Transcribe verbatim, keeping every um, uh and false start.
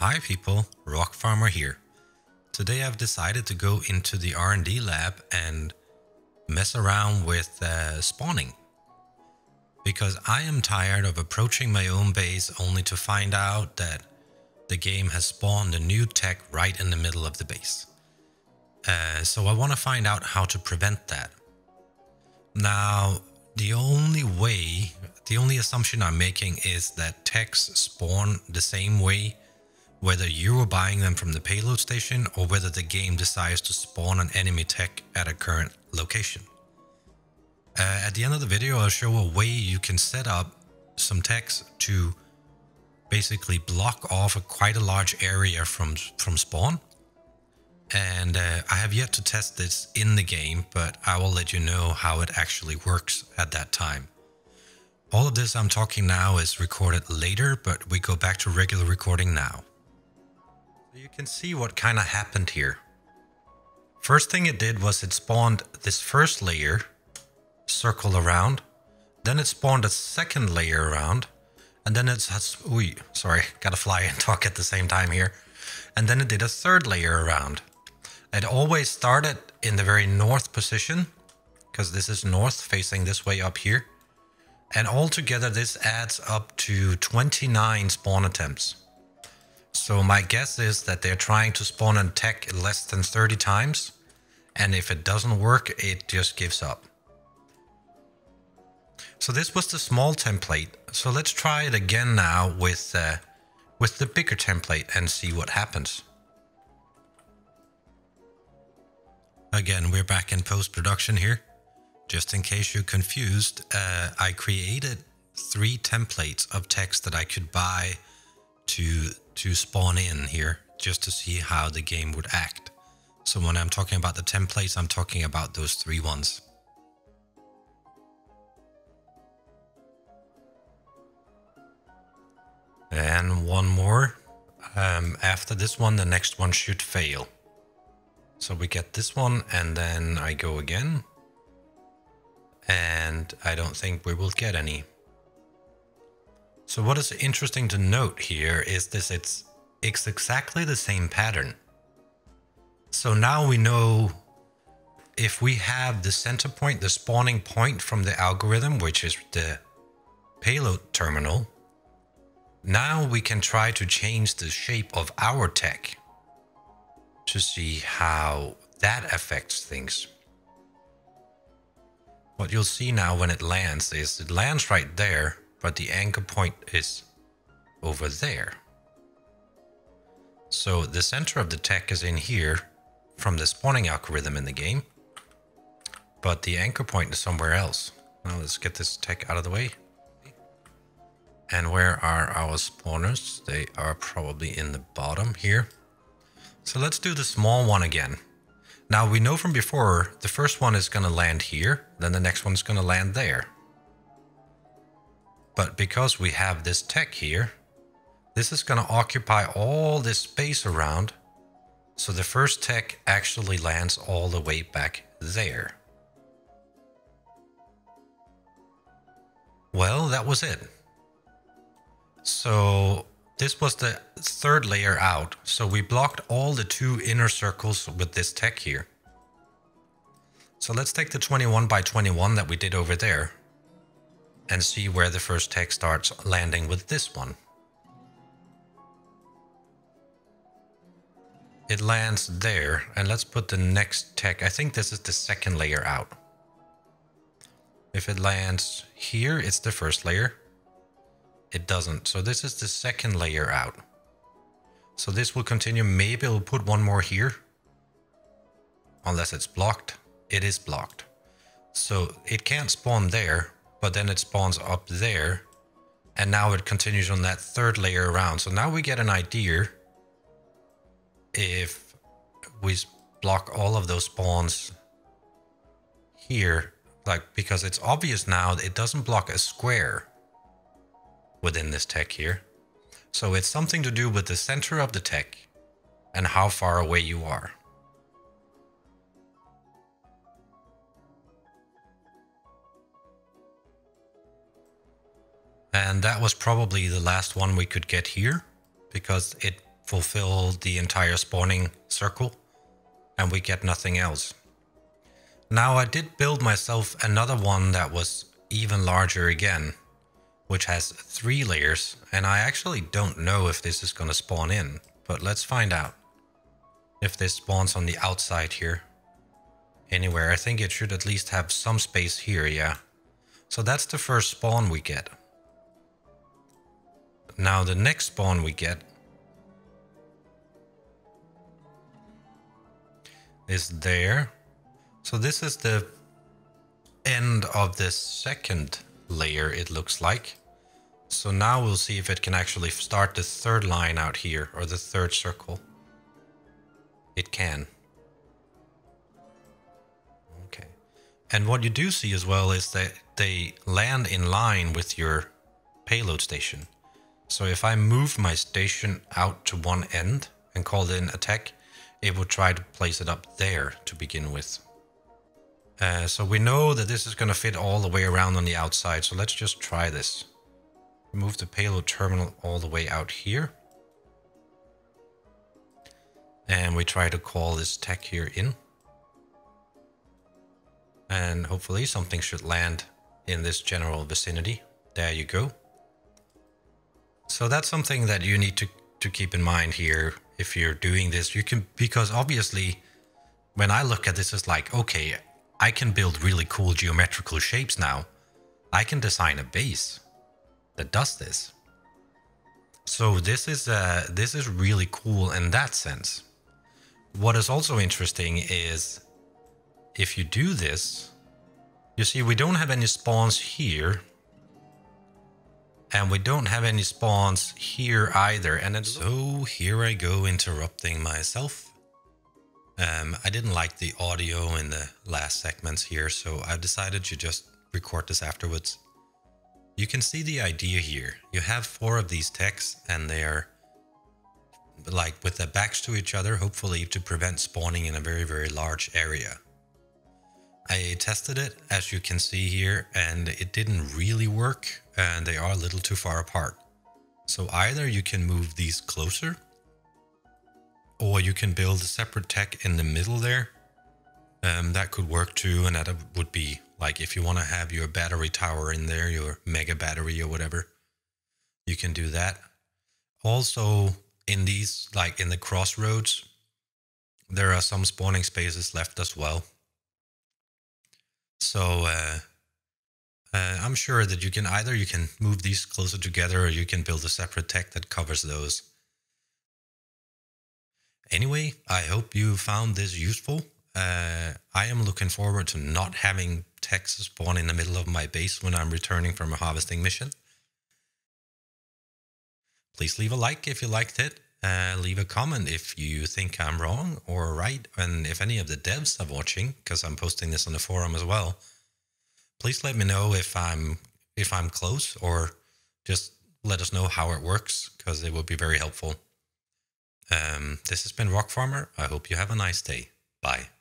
Hi people, Rockfarmer here. Today I've decided to go into the R and D lab and mess around with uh, spawning. Because I am tired of approaching my own base only to find out that the game has spawned a new tech right in the middle of the base. Uh, so I want to find out how to prevent that. Now, the only way, the only assumption I'm making is that techs spawn the same way whether you are buying them from the payload station or whether the game decides to spawn an enemy tech at a current location. Uh, at the end of the video, I'll show a way you can set up some techs to basically block off a quite a large area from, from spawn. And uh, I have yet to test this in the game, but I will let you know how it actually works at that time. All of this I'm talking now is recorded later, but we go back to regular recording now. You can see what kind of happened here. First thing it did was it spawned this first layer, circle around, then it spawned a second layer around, and then it has, ooh, sorry, gotta fly and talk at the same time here. And then it did a third layer around. It always started in the very north position, because this is north facing this way up here. And altogether this adds up to twenty-nine spawn attempts. So my guess is that they're trying to spawn an attack less than thirty times, and if it doesn't work, it just gives up. So this was the small template. So let's try it again now with, uh, with the bigger template and see what happens. Again, we're back in post-production here. Just in case you're confused, uh, I created three templates of text that I could buy to to spawn in here just to see how the game would act. So when I'm talking about the templates, I'm talking about those three ones. And one more. Um, after this one, the next one should fail. So we get this one and then I go again. And I don't think we will get any. So what is interesting to note here is this, it's, it's exactly the same pattern. So now we know if we have the center point, the spawning point from the algorithm, which is the payload terminal, now we can try to change the shape of our tech to see how that affects things. What you'll see now when it lands is it lands right there, but the anchor point is over there. So the center of the tech is in here from the spawning algorithm in the game, but the anchor point is somewhere else. Now let's get this tech out of the way. And where are our spawners? They are probably in the bottom here. So let's do the small one again. Now we know from before, the first one is gonna land here, then the next one's gonna land there. But because we have this tech here, this is going to occupy all this space around. So the first tech actually lands all the way back there. Well, that was it. So this was the third layer out. So we blocked all the two inner circles with this tech here. So let's take the twenty-one by twenty-one that we did over there and see where the first tech starts landing with this one. It lands there, and let's put the next tech. I think this is the second layer out. If it lands here, it's the first layer. It doesn't, so this is the second layer out. So this will continue, maybe we'll put one more here. Unless it's blocked, it is blocked. So it can't spawn there, but then it spawns up there, and now it continues on that third layer around. So now we get an idea if we block all of those spawns here, like, because it's obvious now that it doesn't block a square within this tech here. So it's something to do with the center of the tech and how far away you are. And that was probably the last one we could get here because it fulfill the entire spawning circle, and we get nothing else. Now I did build myself another one that was even larger again, which has three layers, and I actually don't know if this is going to spawn in, but let's find out if this spawns on the outside here. Anywhere, I think it should at least have some space here, yeah. So that's the first spawn we get. Now the next spawn we get is there. So this is the end of the second layer, it looks like. So now we'll see if it can actually start the third line out here, or the third circle. It can. Okay. And what you do see as well is that they land in line with your payload station. So if I move my station out to one end and call in attack, it will try to place it up there to begin with. Uh, so we know that this is going to fit all the way around on the outside. So let's just try this. Move the payload terminal all the way out here. And we try to call this tech here in. And hopefully something should land in this general vicinity. There you go. So that's something that you need to, to keep in mind here. If you're doing this, you can, because obviously when I look at this, it's like, okay, I can build really cool geometrical shapes now. I can design a base that does this. So this is uh, this is really cool in that sense. What is also interesting is if you do this, you see we don't have any spawns here, and we don't have any spawns here either. And it's, so here I go interrupting myself. Um, I didn't like the audio in the last segments here, so I decided to just record this afterwards. You can see the idea here. You have four of these techs and they're like with their backs to each other, hopefully to prevent spawning in a very, very large area. I tested it, as you can see here, and it didn't really work, and they are a little too far apart. So either you can move these closer, or you can build a separate tech in the middle there. Um, that could work too, and that would be like if you want to have your battery tower in there, your mega battery or whatever, you can do that. Also in these, like in the crossroads, there are some spawning spaces left as well. So uh, uh, I'm sure that you can either you can move these closer together, or you can build a separate tech that covers those. Anyway, I hope you found this useful. Uh, I am looking forward to not having techs spawn in the middle of my base when I'm returning from a harvesting mission. Please leave a like if you liked it. Uh, leave a comment if you think I'm wrong or right. And if any of the devs are watching, because I'm posting this on the forum as well, please let me know if I'm, if I'm close, or just let us know how it works, because it would be very helpful. Um, this has been Rockfarmer. I hope you have a nice day. Bye.